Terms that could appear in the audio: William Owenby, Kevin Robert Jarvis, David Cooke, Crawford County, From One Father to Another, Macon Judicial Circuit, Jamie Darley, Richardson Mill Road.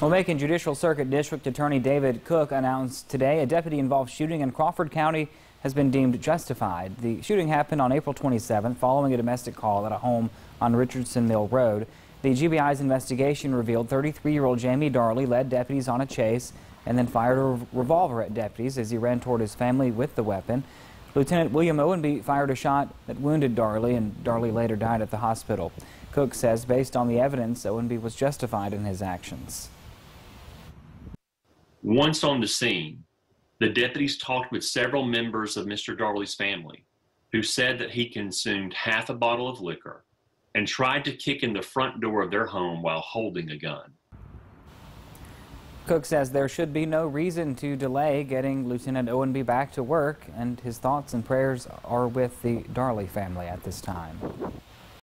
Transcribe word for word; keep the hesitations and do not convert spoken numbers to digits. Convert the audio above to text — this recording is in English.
Well, Macon Judicial Circuit District Attorney David Cooke announced today a deputy-involved shooting in Crawford County has been deemed justified. The shooting happened on April twenty-seventh following a domestic call at a home on Richardson Mill Road. The G B I's investigation revealed thirty-three-year-old Jamie Darley led deputies on a chase and then fired a revolver at deputies as he ran toward his family with the weapon. Lieutenant William Owenby fired a shot that wounded Darley, and Darley later died at the hospital. Cooke says based on the evidence, Owenby was justified in his actions. Once on the scene, the deputies talked with several members of Mister Darley's family, who said that he consumed half a bottle of liquor and tried to kick in the front door of their home while holding a gun. Cooke says there should be no reason to delay getting Lieutenant Owenby back to work, and his thoughts and prayers are with the Darley family at this time.